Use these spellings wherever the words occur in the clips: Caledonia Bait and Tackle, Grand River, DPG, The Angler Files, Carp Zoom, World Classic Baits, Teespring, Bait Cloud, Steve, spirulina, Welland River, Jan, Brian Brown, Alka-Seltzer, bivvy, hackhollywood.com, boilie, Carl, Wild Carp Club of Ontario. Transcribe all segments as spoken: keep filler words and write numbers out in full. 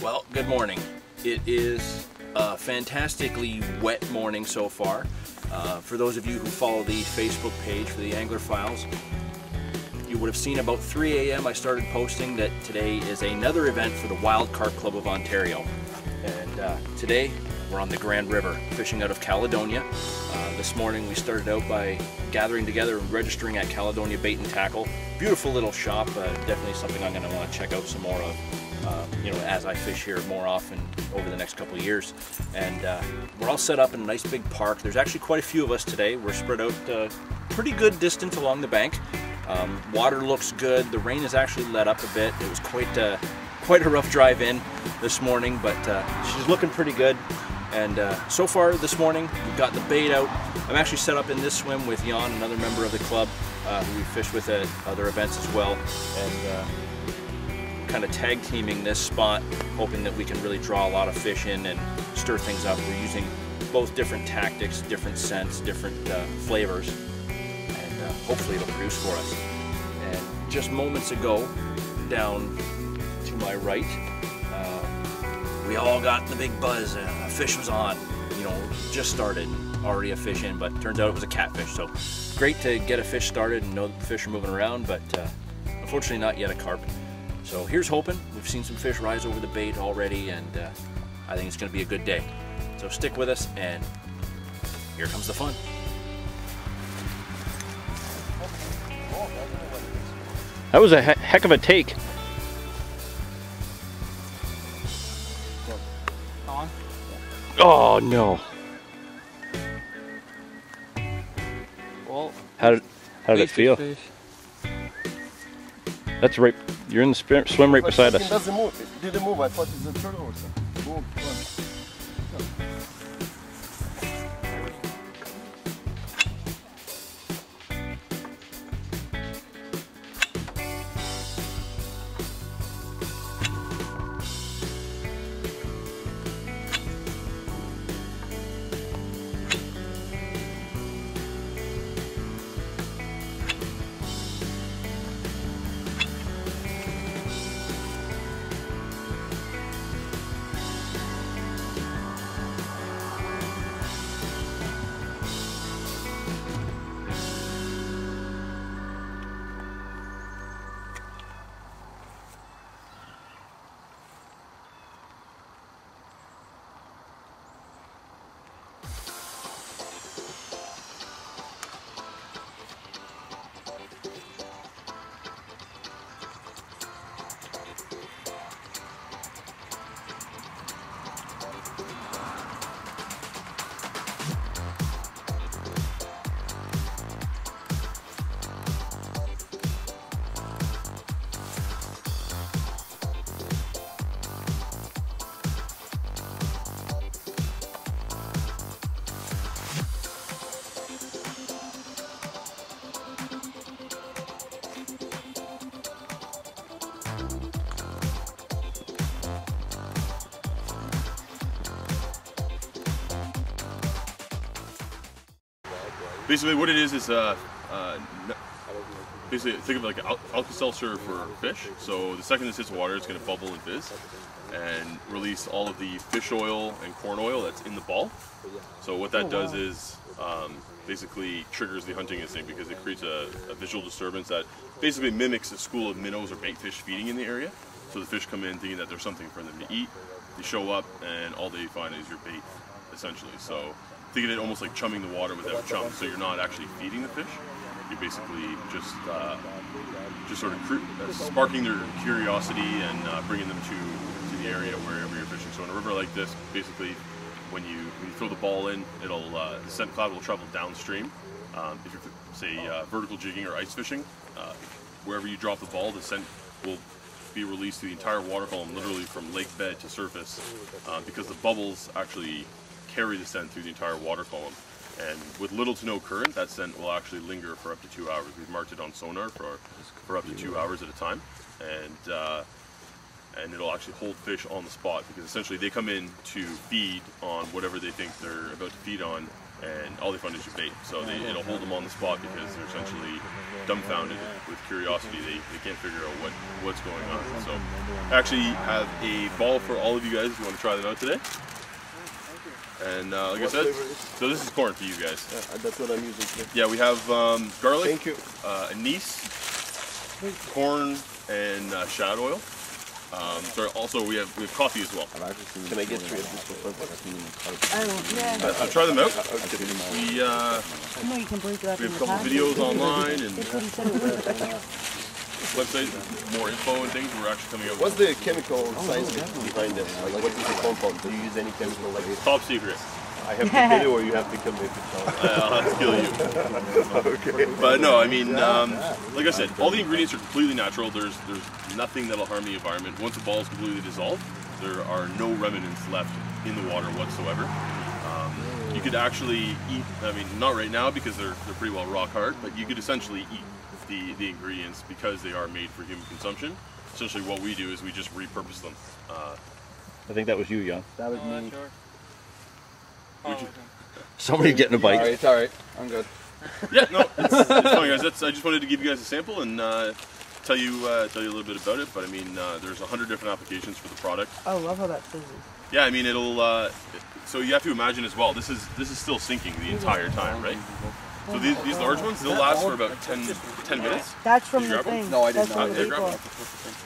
Well, good morning. It is a fantastically wet morning so far. Uh, for those of you who follow the Facebook page for The Angler Files, you would have seen about three A M I started posting that today is another event for the Wild Carp Club of Ontario. And uh, today we're on the Grand River, fishing out of Caledonia. Uh, this morning we started out by gathering together and registering at Caledonia Bait and Tackle. Beautiful little shop, uh, definitely something I'm going to want to check out some more of. Uh, you know, as I fish here more often over the next couple of years. And uh, we're all set up in a nice big park. There's actually quite a few of us today. We're spread out a uh, pretty good distance along the bank. Um, water looks good. The rain has actually let up a bit. It was quite, uh, quite a rough drive in this morning, but uh, she's looking pretty good. And uh, so far this morning, we've got the bait out. I'm actually set up in this swim with Jan, another member of the club, uh, who we fish with at other events as well. And uh, kind of tag teaming this spot, hoping that we can really draw a lot of fish in and stir things up. We're using both different tactics, different scents, different uh, flavors, and uh, hopefully it'll produce for us. And just moments ago, down to my right, uh, we all got the big buzz. Uh, a fish was on, you know, just started, already a fish in, but turns out it was a catfish. So great to get a fish started and know that the fish are moving around, but uh, unfortunately not yet a carp. So here's hoping. We've seen some fish rise over the bait already, and uh, I think it's going to be a good day. So stick with us, and here comes the fun. That was a he heck of a take. Oh no! Well, how did how did it feel? Fish. That's right. You're in the swim, swim right beside us. It doesn't move. It didn't move. I thought it was a turtle or something. Go, Basically, what it is is uh, uh, basically think of it like an Alka-Seltzer for fish. So the second this hits water, it's going to bubble and fizz, and release all of the fish oil and corn oil that's in the ball. So what that does is um, basically triggers the hunting instinct because it creates a, a visual disturbance that basically mimics a school of minnows or bait fish feeding in the area. So the fish come in thinking that there's something for them to eat. They show up, and all they find is your bait, essentially. So. Think of it almost like chumming the water without chum, so you're not actually feeding the fish. You're basically just uh, just sort of sparking their curiosity and uh, bringing them to, to the area wherever you're fishing. So in a river like this, basically, when you, when you throw the ball in, it'll uh, the scent cloud will travel downstream. Um, if you're, say, uh, vertical jigging or ice fishing, uh, wherever you drop the ball, the scent will be released to the entire water column, literally from lake bed to surface, uh, because the bubbles actually carry the scent through the entire water column. And with little to no current, that scent will actually linger for up to two hours. We've marked it on sonar for, for up to two hours at a time. And uh, and it'll actually hold fish on the spot, because essentially they come in to feed on whatever they think they're about to feed on, and all they find is your bait. So they, it'll hold them on the spot because they're essentially dumbfounded with curiosity. They, they can't figure out what, what's going on. So I actually have a ball for all of you guys if you want to try them out today. And uh, like what I said, so this is corn for you guys. Yeah, that's what I'm using today. Yeah, we have um, garlic, Thank you. Uh, anise, corn, and uh, shad oil. Um, so also we have we have coffee as well. Can I get three of these before? Oh yeah. Uh, uh, try them out. We uh, you can break it up we have a couple of videos online and website, more info and things. We're actually coming up. What's the chemical science behind this? Like what is the compound? Do you use any chemical like this? Top secret. I have to kill you, or you have to kill me. I'll have to kill you. Okay. But no, I mean, um, like I said, all the ingredients are completely natural. There's there's nothing that'll harm the environment. Once the ball is completely dissolved, there are no remnants left in the water whatsoever. Um, you could actually eat. I mean, not right now because they're they're pretty well rock hard. But you could essentially eat the the ingredients because they are made for human consumption. Essentially, what we do is we just repurpose them. Uh, I think that was you, Jan. That was me. Sure. You, somebody getting a bite. All right, it's all right. I'm good. Yeah, no, it's, it's fine, guys. That's, I just wanted to give you guys a sample and uh, tell you uh, tell you a little bit about it. But I mean, uh, there's a hundred different applications for the product. I love how that fizzes. Yeah, I mean, it'll. Uh, so you have to imagine as well. This is this is still sinking the entire time, right? So these, these large ones, they'll last for about ten, ten minutes. That's from the thing. No, I did not.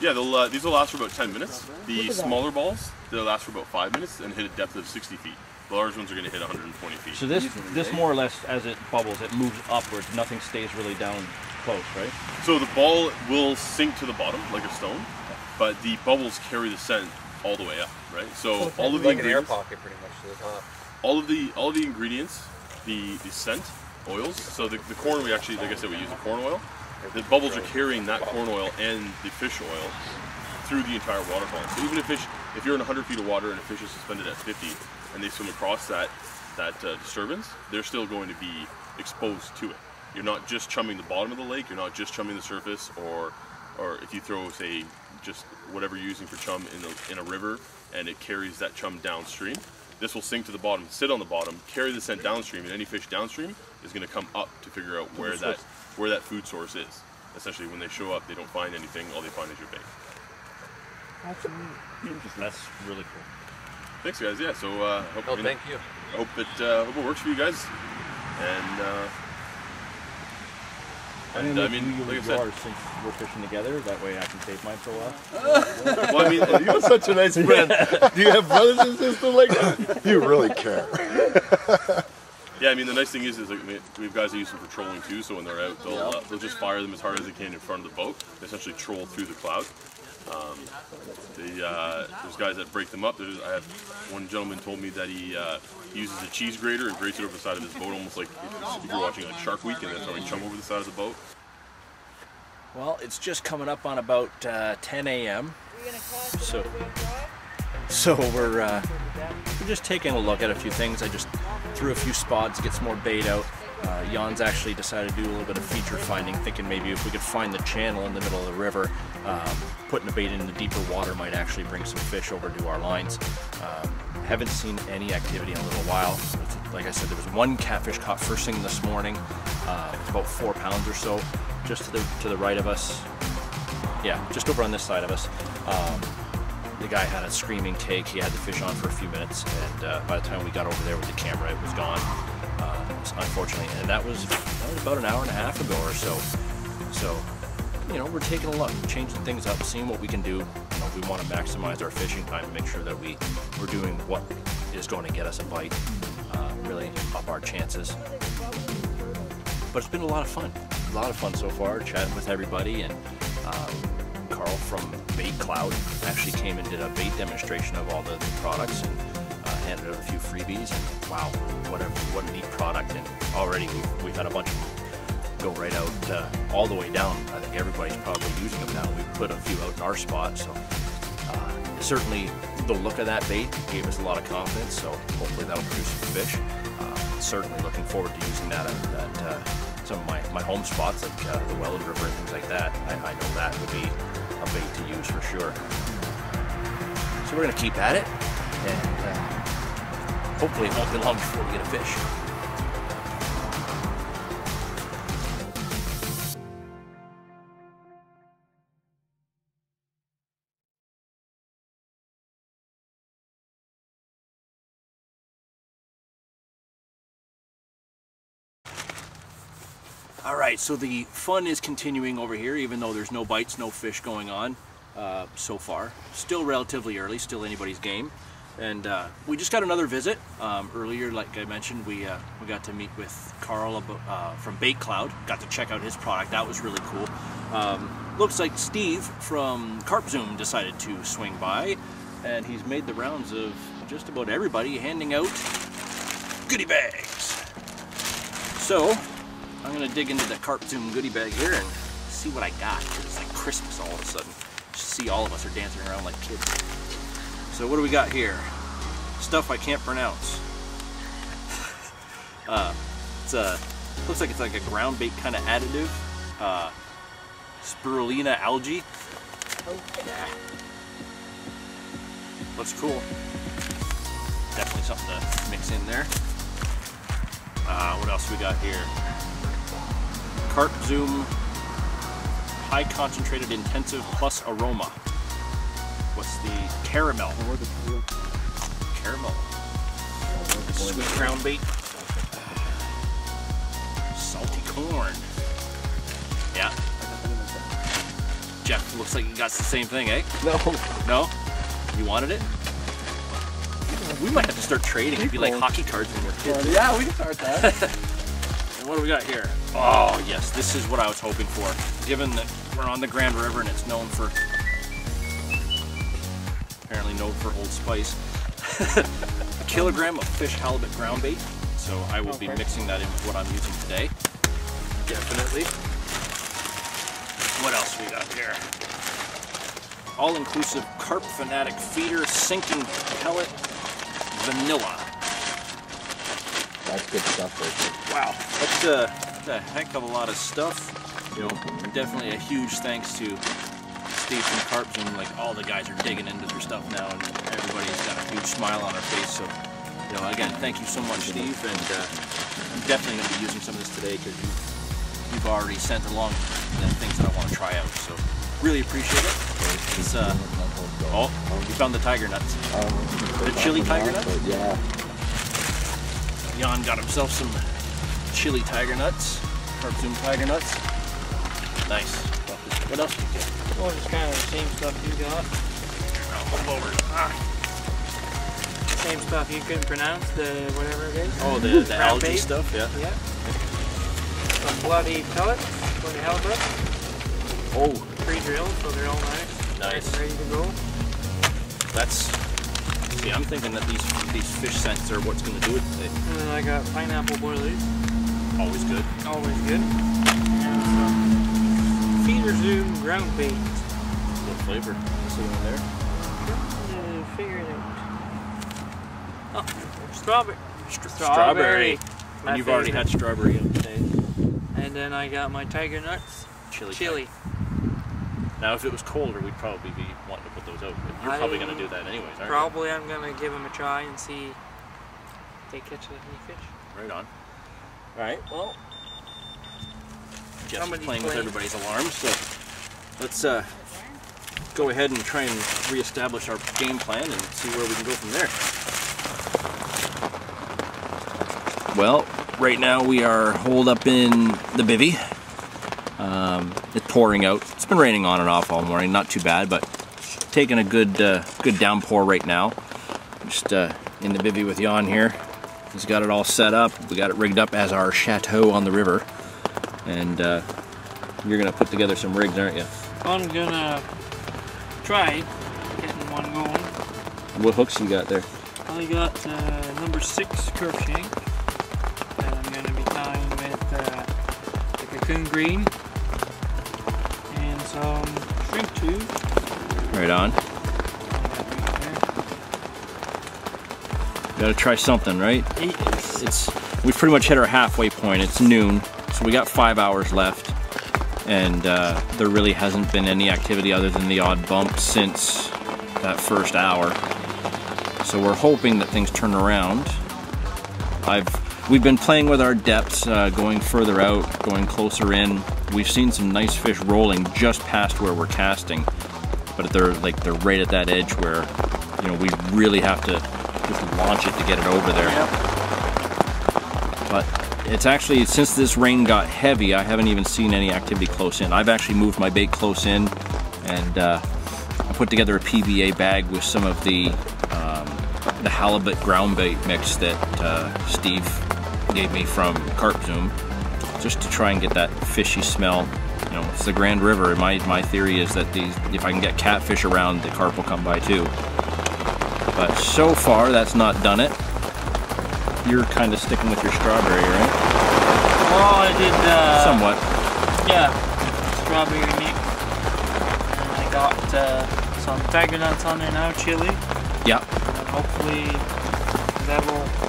Yeah, they'll, uh, these will last for about ten minutes. The smaller balls, they'll last for about five minutes and hit a depth of sixty feet. Large ones are going to hit one hundred twenty feet. So this, this more or less, as it bubbles, it moves upwards. Nothing stays really down close, right? So the ball will sink to the bottom like a stone, but the bubbles carry the scent all the way up, right? So okay. all of the like ingredients, an air pocket, pretty much to the top. All of the all of the ingredients, the the scent, oils. So the, the corn, we actually, like I said, we use a corn oil. The bubbles are carrying that corn oil and the fish oil through the entire waterfall. So even if fish, if you're in one hundred feet of water and a fish is suspended at fifty. And they swim across that that uh, disturbance, they're still going to be exposed to it. You're not just chumming the bottom of the lake. You're not just chumming the surface, or or if you throw, say, just whatever you're using for chum in the, in a river, and it carries that chum downstream. This will sink to the bottom, sit on the bottom, carry the scent downstream, and any fish downstream is going to come up to figure out where that where that food source is. Essentially, when they show up, they don't find anything. All they find is your bait. That's neat. That's really cool. Thanks, guys. Yeah, so uh, hope, oh, you know, thank you. Hope it uh, hope it works for you guys. And uh, and I mean, like, I mean, like I said, since we're fishing together, that way I can save mine for a while. Well, I mean, you are such a nice friend. Do you have brothers and sisters like that? You really care. Yeah, I mean, the nice thing is, is like, I mean, we've guys that use them for trolling too. So when they're out, they'll uh, they'll just fire them as hard as they can in front of the boat. They essentially troll through the cloud. Um, the, uh, there's guys that break them up. There's, I have one gentleman told me that he uh, uses a cheese grater and grates it over the side of his boat, almost like if you're watching like Shark Week and then throwing chum over the side of the boat. Well, it's just coming up on about uh, ten A M So, so we're uh, we're just taking a look at a few things. I just threw a few spots, get some more bait out. Uh, Jan's actually decided to do a little bit of feature finding, thinking maybe if we could find the channel in the middle of the river, um, putting a bait in the deeper water might actually bring some fish over to our lines. Um, haven't seen any activity in a little while. Like I said, there was one catfish caught first thing this morning. Uh, it's about four pounds or so, just to the, to the right of us. Yeah, just over on this side of us. Um, The guy had a screaming take. He had the fish on for a few minutes, and uh, by the time we got over there with the camera, it was gone, uh, unfortunately. And that was, that was about an hour and a half ago or so. So, you know, we're taking a look, changing things up, seeing what we can do. You know, we want to maximize our fishing time and make sure that we, we're doing what is going to get us a bite, uh, really up our chances. But it's been a lot of fun. A lot of fun so far, chatting with everybody, and um, Carl from Bait Cloud actually came and did a bait demonstration of all the products and uh, handed out a few freebies, and wow, what a, what a neat product. And already we've, we've had a bunch of them go right out uh, all the way down. I think everybody's probably using them now. We've put a few out in our spot, so uh, certainly the look of that bait gave us a lot of confidence, so hopefully that'll produce some fish. Uh, certainly looking forward to using that at uh, some of my, my home spots, like uh, the Welland River and things like that. I, I know that would be a bait to use for sure. So we're going to keep at it, and uh, hopefully it won't be long before we get a fish. All right, so the fun is continuing over here, even though there's no bites, no fish going on uh, so far. Still relatively early, still anybody's game. And uh, we just got another visit. Um, earlier, like I mentioned, we uh, we got to meet with Carl about, uh, from Bait Cloud. Got to check out his product. That was really cool. Um, looks like Steve from Carp Zoom decided to swing by, and he's made the rounds of just about everybody handing out goodie bags. So I'm gonna dig into the Carp Zoom goodie bag here and see what I got. It's like Christmas all of a sudden. Just see all of us are dancing around like kids. So what do we got here? Stuff I can't pronounce. uh, it's a, looks like it's like a ground bait kind of additive. Uh, spirulina algae. Oh, yeah. Looks cool. Definitely something to mix in there. Uh, what else we got here? Carp Zoom High Concentrated Intensive Plus Aroma. What's the caramel? Caramel. Sweet ground bait. Salty corn. Yeah. Jeff looks like he got the same thing, eh? No. No? You wanted it? We might have to start trading. It'd be like hockey cards when we're kids. Yeah, we can start that. What do we got here? Oh yes, this is what I was hoping for. Given that we're on the Grand River and it's known for, apparently known for Old Spice, a kilogram of fish halibut ground bait. So I will okay. be mixing that in with what I'm using today. Definitely. What else we got here? All-inclusive Carp Fanatic Feeder Sinking Pellet Vanilla. That's good stuff right there. Wow, that's a, that's a heck of a lot of stuff. You know, definitely a huge thanks to Steve from Carp Zoom. Like, all the guys are digging into their stuff now, and everybody's got a huge smile on our face. So, you know, again, thank you so much, Steve. And uh, I'm definitely going to be using some of this today because you've, you've already sent along the things that I want to try out. So, really appreciate it. It's, uh, oh, we found the tiger nuts. The chili tiger nuts? Yeah. Jan got himself some chili tiger nuts, Carp Zoom tiger nuts. Nice. What else did you get? Well, it's kind of the same stuff you got. I'll over. Ah. Same stuff you couldn't pronounce, the whatever it is. Oh, the, the algae bait. Stuff, yeah. Yeah. Some bloody pellets, bloody halibut. Oh. Pre-drilled, so they're all nice. Nice. Ready to go. That's. See, I'm thinking that these these fish scents are what's going to do it today. And then I got pineapple boilies. Always good. Always good. And some Feeder Zoom ground bait. What flavor? See one there? I'm gonna figure it out. Oh, strawberry. St strawberry. strawberry. And you've favorite. already had strawberry today. And then I got my tiger nuts. Chili. Chili. Now, if it was colder, we'd probably be wanting to put those out. But you're I, probably going to do that anyways, aren't probably you? Probably I'm going to give them a try and see if they catch any fish. Right on. All right, well, Jeff's playing, playing with everybody's alarms, so let's uh, go ahead and try and reestablish our game plan and see where we can go from there. Well, right now we are holed up in the bivvy. Um, it's pouring out. It's been raining on and off all morning. Not too bad, but taking a good uh, good downpour right now. Just uh, in the bivvy with Jan here. He's got it all set up. We got it rigged up as our chateau on the river. And uh, you're gonna put together some rigs, aren't you? I'm gonna try getting one going. What hooks you got there? I got uh, number six curve shank that I'm gonna be tying with uh, the cocoon green. Um, shrimp tube. Right on. You gotta try something, right? It's, it's we've pretty much hit our halfway point. It's noon, so we got five hours left, and uh, there really hasn't been any activity other than the odd bump since that first hour. So we're hoping that things turn around. I've We've been playing with our depths, uh, going further out, going closer in. We've seen some nice fish rolling just past where we're casting, but they're like they're right at that edge where, you know, we really have to just launch it to get it over there. Yep. But it's actually, since this rain got heavy, I haven't even seen any activity close in. I've actually moved my bait close in, and uh, I put together a P B A bag with some of the um, the halibut ground bait mix that uh, Steve gave me from Carp Zoom, just to try and get that fishy smell. You know, it's the Grand River, and my, my theory is that these, if I can get catfish around, the carp will come by too. But so far, that's not done it. You're kind of sticking with your strawberry, right? Well, I did, uh... somewhat. Yeah, strawberry meat. And I got uh, some tiger nuts on there now, chili. Yeah. And hopefully that will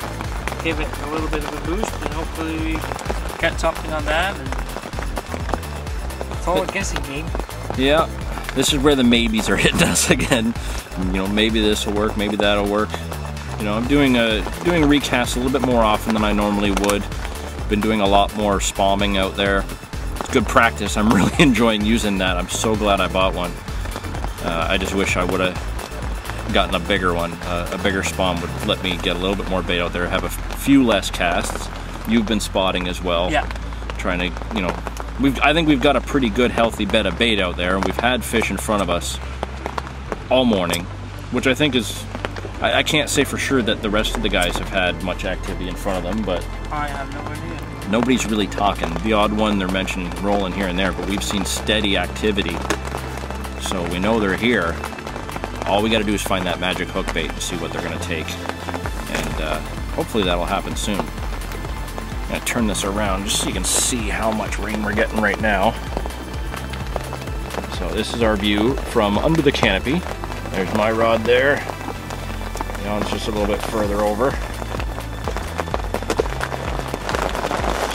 give it a little bit of a boost, and hopefully we get something on that. And it's all a guessing game. Yeah, this is where the maybes are hitting us again. You know, maybe this will work, maybe that'll work. You know, I'm doing a doing recasts a little bit more often than I normally would. Been doing a lot more spalming out there. It's good practice. I'm really enjoying using that. I'm so glad I bought one. Uh, I just wish I would have gotten a bigger one. Uh, a bigger spawn would let me get a little bit more bait out there. Have a few less casts. You've been spotting as well. Yeah. Trying to, you know, we've I think we've got a pretty good healthy bed of bait out there, and we've had fish in front of us all morning, which I think is, I, I can't say for sure that the rest of the guys have had much activity in front of them, but I have no idea. Nobody's really talking. The odd one they're mentioning rolling here and there, but we've seen steady activity, so we know they're here. All we got to do is find that magic hook bait and see what they're going to take, and uh, hopefully that'll happen soon. I'm gonna turn this around just so you can see how much rain we're getting right now. So this is our view from under the canopy. There's my rod there. You know, it's just a little bit further over.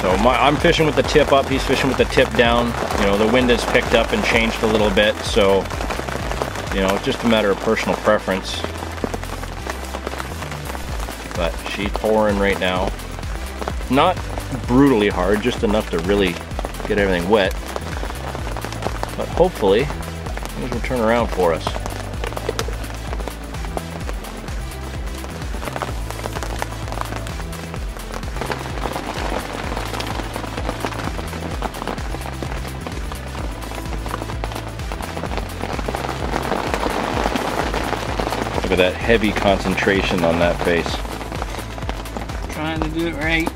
So my, I'm fishing with the tip up, he's fishing with the tip down. You know, the wind has picked up and changed a little bit, so, you know, it's just a matter of personal preference. But she's pouring right now. Not brutally hard, just enough to really get everything wet. But hopefully, things will turn around for us. Look at that heavy concentration on that face. Trying to do it right.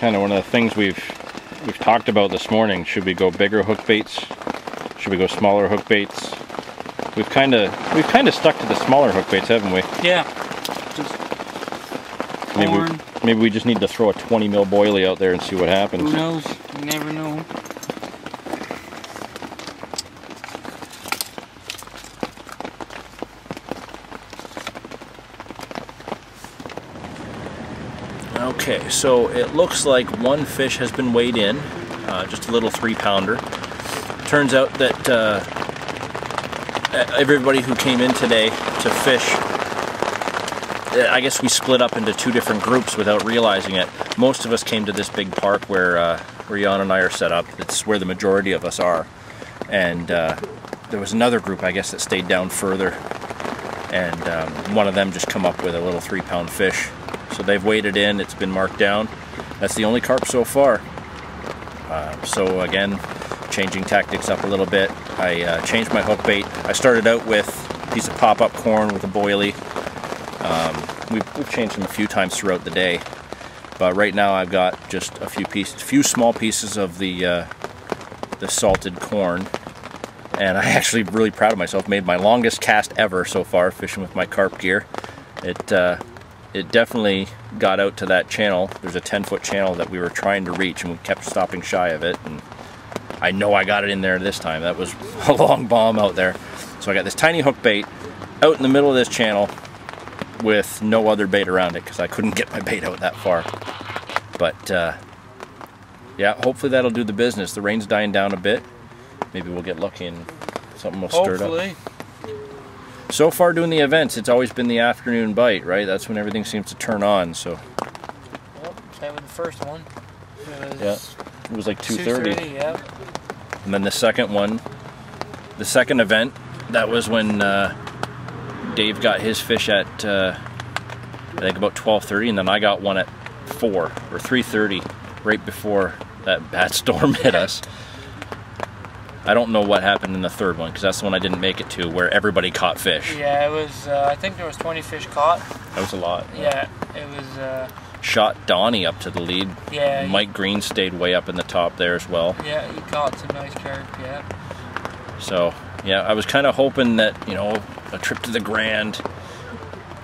Kind of one of the things we've we've talked about this morning. Should we go bigger hook baits? Should we go smaller hook baits? We've kind of we've kind of stuck to the smaller hook baits, haven't we? Yeah. Just Maybe we, maybe we just need to throw a twenty mil boilie out there and see what happens. Who knows? You never know. Okay, so it looks like one fish has been weighed in. Uh, just a little three pounder. Turns out that uh, everybody who came in today to fish, I guess we split up into two different groups without realizing it. Most of us came to this big park where, uh, where Jan and I are set up. It's where the majority of us are. And uh, there was another group, I guess, that stayed down further. And um, one of them just come up with a little three-pound fish. So they've weighed it in. It's been marked down. That's the only carp so far. Uh, so again, changing tactics up a little bit. I uh, changed my hook bait. I started out with a piece of pop-up corn with a boilie. Um, we've, we've changed them a few times throughout the day, but right now I've got just a few pieces, few small pieces of the uh, the salted corn, and I actually really proud of myself. Made my longest cast ever so far fishing with my carp gear. It uh, it definitely got out to that channel. There's a ten foot channel that we were trying to reach, and we kept stopping shy of it. And I know I got it in there this time. That was a long bomb out there. So I got this tiny hook bait out in the middle of this channel with no other bait around it because I couldn't get my bait out that far. But uh, yeah, hopefully that'll do the business. The rain's dying down a bit. Maybe we'll get lucky and something will stir it up. Hopefully. So far doing the events, it's always been the afternoon bite, right? That's when everything seems to turn on, so. Well, that was the first one. It was, yeah, it was like two thirty. Yeah. And then the second one, the second event, that was when uh, Dave got his fish at, uh, I think about twelve thirty, and then I got one at four or three thirty, right before that bad storm hit us. I don't know what happened in the third one, because that's the one I didn't make it to, where everybody caught fish. Yeah, it was, uh, I think there was twenty fish caught. That was a lot. Yeah, yeah, it was... Uh, shot Donnie up to the lead. Yeah. Mike he, Green stayed way up in the top there as well. Yeah, he caught some nice carp, yeah. So, yeah, I was kind of hoping that, you know, a trip to the Grand,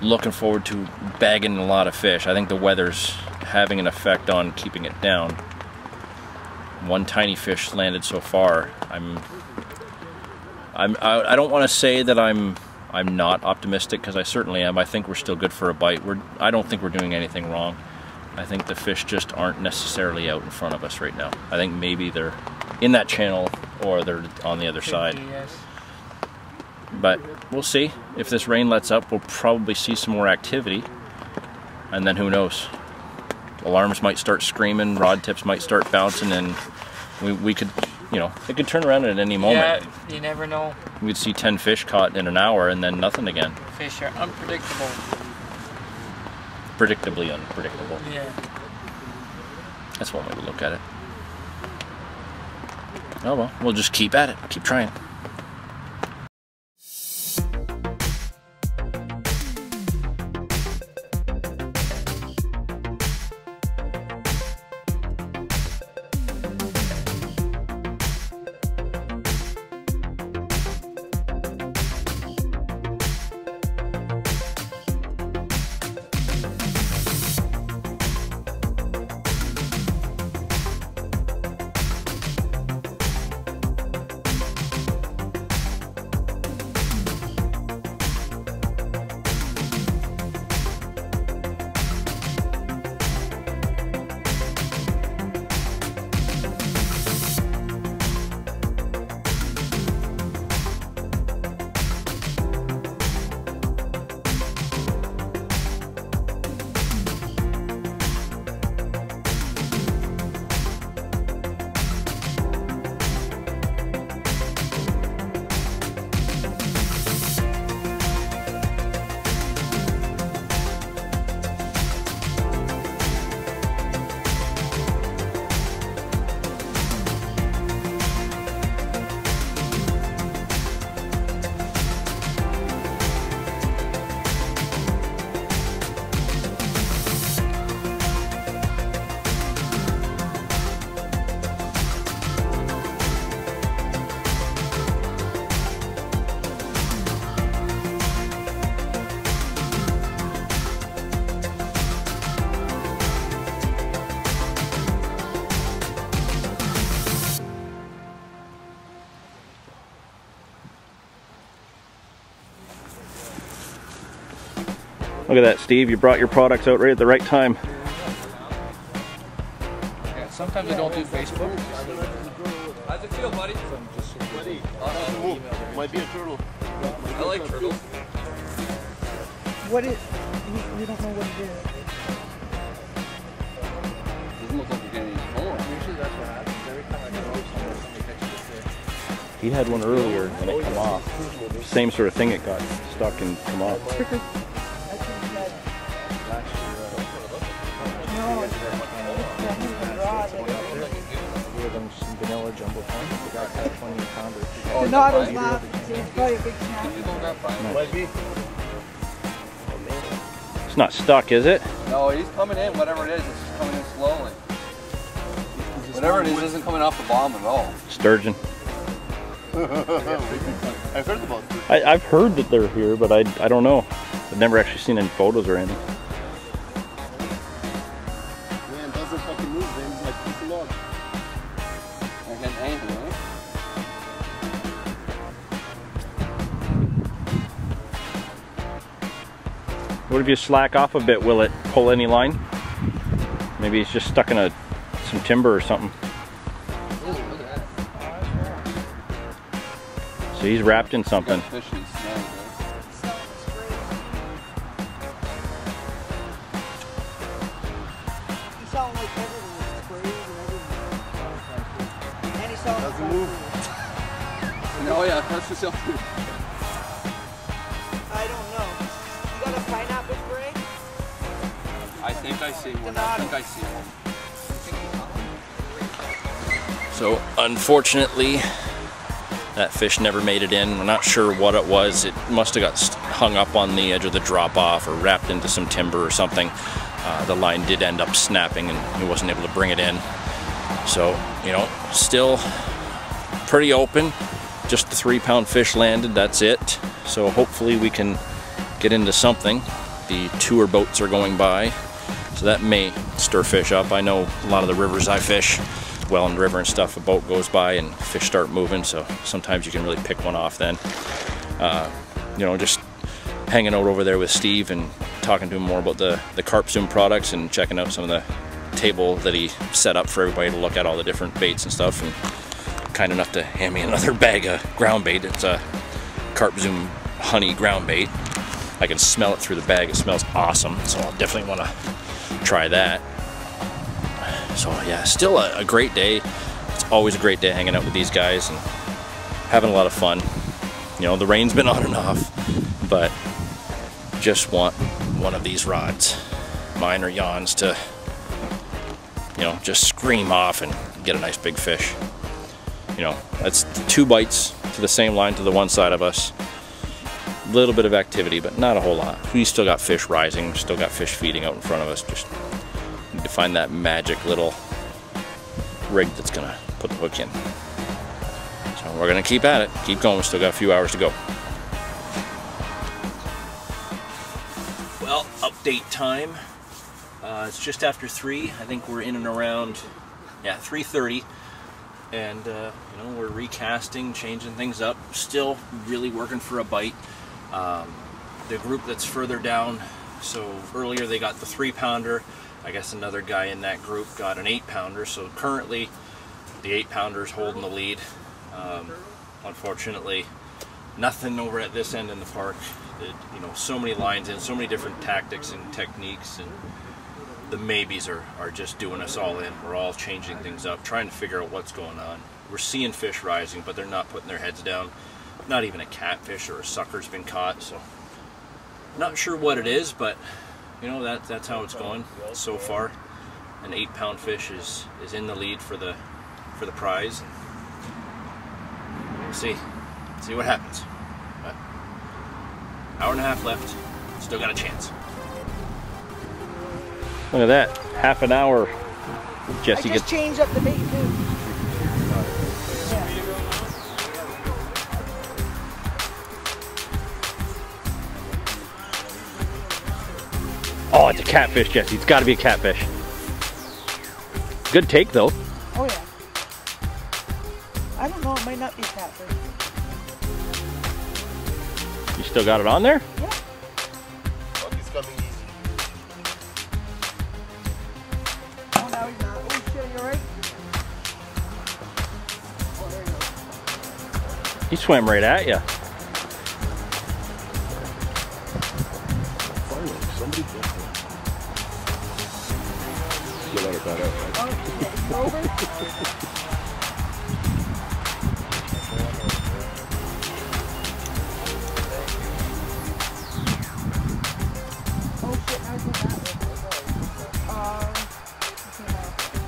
looking forward to bagging a lot of fish. I think the weather's having an effect on keeping it down. One tiny fish landed so far. I'm, I'm, I, I don't want to say that I'm, I'm not optimistic, because I certainly am. I think we're still good for a bite. We're, I don't think we're doing anything wrong. I think the fish just aren't necessarily out in front of us right now. I think maybe they're in that channel or they're on the other side. Yes. But we'll see. If this rain lets up, we'll probably see some more activity, and then who knows? Alarms might start screaming, rod tips might start bouncing, and we, we could, you know, it could turn around at any moment. Yeah, you never know. We'd see ten fish caught in an hour and then nothing again. Fish are unpredictable. Predictably unpredictable. Yeah. That's one way to look at it. Oh well, we'll just keep at it, keep trying. Look at that, Steve, you brought your products out right at the right time. Yeah, sometimes I don't do Facebook. How's it feel, buddy? Buddy. Oh, might be a turtle. I like turtles. What is... We, we don't know what it is. Doesn't look like you're getting any more. Usually that's what happens. Every time I go, somebody catches the fish. He had one earlier and it came off. Same sort of thing, it got stuck and come off. Vanilla jumbo pond. We got that twenty pounder. Oh, not as loud. It's probably a big snack. It's not stuck, is it? No, he's coming in. Whatever it is, it's just coming in slowly. Whatever it is, it isn't coming off the bottom at all. Sturgeon. I've heard about it. I've heard that they're here, but I I don't know. I've never actually seen any photos or anything. than angling. What if you slack off a bit? Will it pull any line? Maybe it's just stuck in a some timber or something. Ooh, look at that. Oh, so he's wrapped in something. Oh yeah, that's the self food. I don't know. You got a pineapple spray? I think I see one. I think I see one. So unfortunately, that fish never made it in. We're not sure what it was. It must have got hung up on the edge of the drop-off or wrapped into some timber or something. Uh, the line did end up snapping and he wasn't able to bring it in. So, you know, still pretty open. Just the three pound fish landed, that's it. So hopefully we can get into something. The tour boats are going by, so that may stir fish up. I know a lot of the rivers I fish, Welland River and stuff, a boat goes by and fish start moving, so sometimes you can really pick one off then. Uh, you know, just hanging out over there with Steve and talking to him more about the, the Carp Zoom products and checking out some of the table that he set up for everybody to look at all the different baits and stuff. And kind enough to hand me another bag of ground bait. It's a Carp Zoom honey ground bait. I can smell it through the bag. It smells awesome, so I'll definitely want to try that. So yeah, still a, a great day. It's always a great day hanging out with these guys and having a lot of fun. You know, the rain's been on and off, but just want one of these rods, mine or Jan's, to, you know, just scream off and get a nice big fish. You know, that's two bites to the same line to the one side of us. A little bit of activity, but not a whole lot. We still got fish rising, still got fish feeding out in front of us. Just need to find that magic little rig that's gonna put the hook in. So we're gonna keep at it, keep going. We still got a few hours to go. Well, update time. Uh, it's just after three. I think we're in and around, yeah, three thirty. And uh, you know, we're recasting, changing things up, still really working for a bite. Um, the group that's further down, so earlier they got the three pounder. I guess another guy in that group got an eight pounder. So currently the eight pounder is holding the lead. Um, unfortunately, nothing over at this end in the park. It, you know, so many lines and so many different tactics and techniques, and the maybes are, are just doing us all in. We're all changing things up, trying to figure out what's going on. We're seeing fish rising, but they're not putting their heads down. Not even a catfish or a sucker's been caught, so not sure what it is, but you know, that that's how it's going so far. An eight pound fish is is in the lead for the for the prize. We'll see see what happens. But hour and a half left, still got a chance. Look at that, half an hour. Jesse I just gets... changed up the bait too. Yeah. Oh, it's a catfish, Jesse. It's got to be a catfish. Good take though. Oh yeah. I don't know. It might not be catfish. You still got it on there? Yeah. He swam right at you.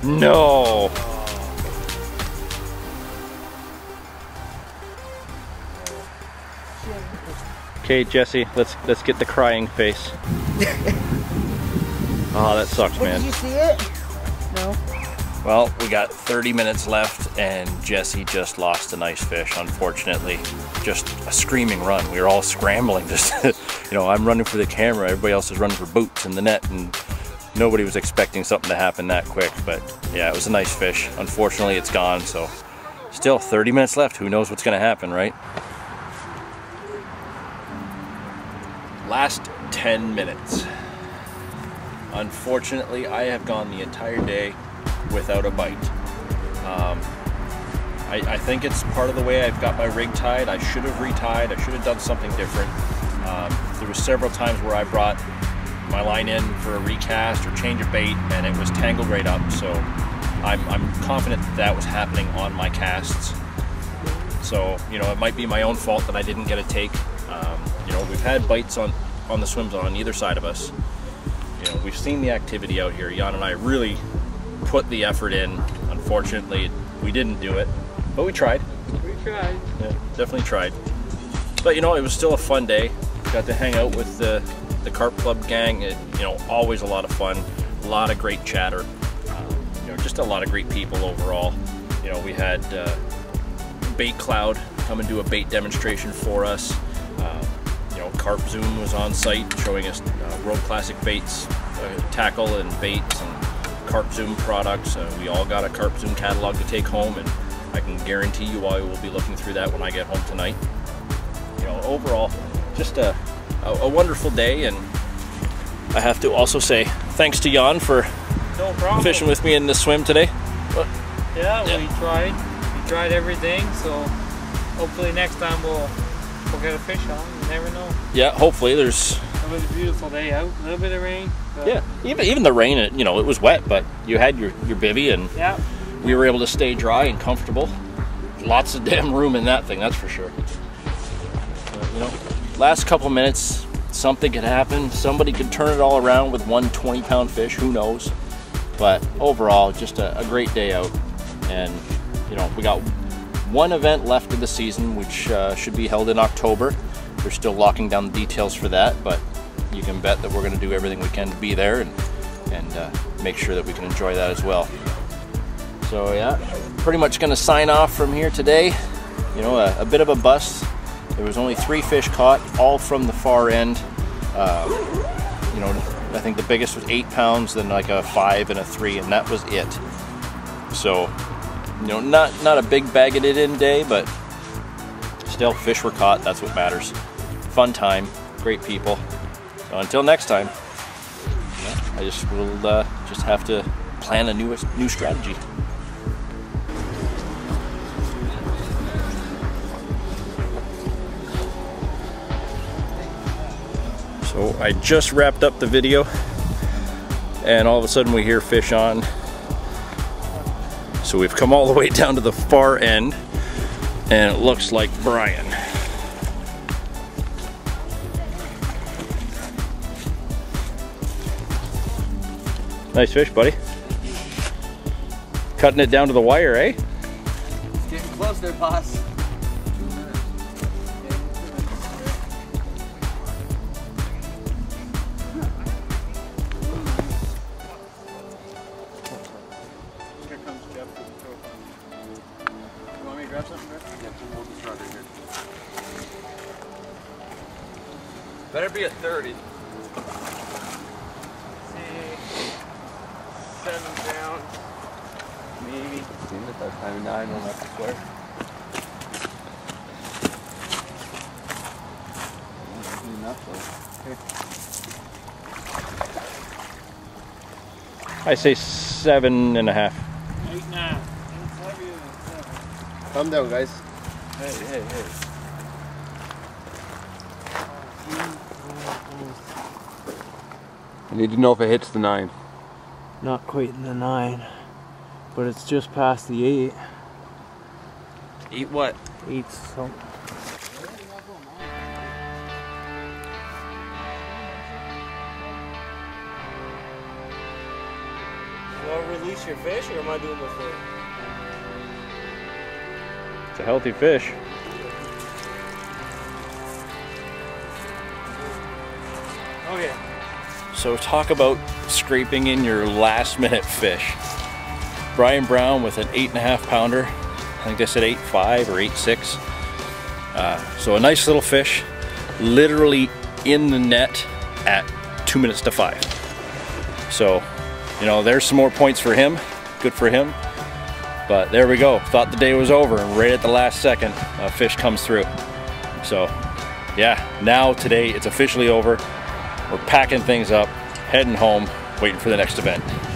No. Okay, Jesse, let's let's get the crying face. Oh, that sucks, man. Did you see it? No. Well, we got thirty minutes left, and Jesse just lost a nice fish, unfortunately. Just a screaming run. We were all scrambling. Just, you know, I'm running for the camera. Everybody else is running for boots and the net, and nobody was expecting something to happen that quick. But yeah, it was a nice fish. Unfortunately, it's gone. So Still thirty minutes left. Who knows what's going to happen, right? Last ten minutes. Unfortunately, I have gone the entire day without a bite. Um, I, I think it's part of the way I've got my rig tied. I should have retied. I should have done something different. Um, there were several times where I brought my line in for a recast or change of bait, and it was tangled right up. So I'm, I'm confident that that was happening on my casts. So, you know, it might be my own fault that I didn't get a take. Um, you know, we've had bites on, on the swims on either side of us. You know, we've seen the activity out here. Jan and I really put the effort in. Unfortunately, we didn't do it, but we tried. We tried. Yeah, definitely tried. But, you know, it was still a fun day. Got to hang out with the, the Carp Club gang. It, you know, always a lot of fun, a lot of great chatter. You know, just a lot of great people overall. You know, we had uh, Bait Cloud come and do a bait demonstration for us. Uh, you know, Carp Zoom was on site showing us uh, World Classic Baits, uh, tackle and baits, and Carp Zoom products. Uh, we all got a Carp Zoom catalog to take home, and I can guarantee you I will be looking through that when I get home tonight. You know, overall, just a, a, a wonderful day, and I have to also say thanks to Jan for No problem. Fishing with me in the swim today. What? Yeah, yeah, we tried. We tried everything, so hopefully next time we'll we'll get a fish on. You never know. Yeah, hopefully there's. It was a beautiful day out. A little bit of rain. But... yeah, even even the rain. It, you know, it was wet, but you had your your bivvy, and yeah, we were able to stay dry and comfortable. Lots of damn room in that thing, that's for sure. But, you know, last couple minutes, something could happen. Somebody could turn it all around with one twenty pound fish. Who knows? But overall, just a, a great day out, and you know, we got one event left of the season, which uh, should be held in October. We're still locking down the details for that, but you can bet that we're going to do everything we can to be there and and uh, make sure that we can enjoy that as well. So yeah, pretty much going to sign off from here today. You know, a, a bit of a bust. There was only three fish caught, all from the far end. Um, you know, I think the biggest was eight pounds, then like a five and a three, and that was it. So, you know, not not a big bag it in day, but still, fish were caught. That's what matters. Fun time, great people. So until next time, I just will uh, just have to plan a new new strategy. So I just wrapped up the video, and all of a sudden we hear fish on. So we've come all the way down to the far end, and it looks like Brian. Nice fish, buddy. Cutting it down to the wire, eh? It's getting close there, boss. Better be a thirty. See, seven down, maybe. Seems like that's time nine on that square. I say seven and a half. Eight and a half. Calm down, guys. Hey, hey, hey. I need to know if it hits the nine. Not quite in the nine, but it's just past the eight. Eight what? Eight something. You want to release your fish, or am I doing this thing? It's a healthy fish. Oh yeah. So talk about scraping in your last minute fish. Brian Brown with an eight and a half pounder. I think they said eight five or eight six. Uh, so a nice little fish, literally in the net at two minutes to five. So, you know, there's some more points for him. Good for him. But there we go. Thought the day was over, and right at the last second, a fish comes through. So yeah, now today it's officially over. We're packing things up, heading home, waiting for the next event.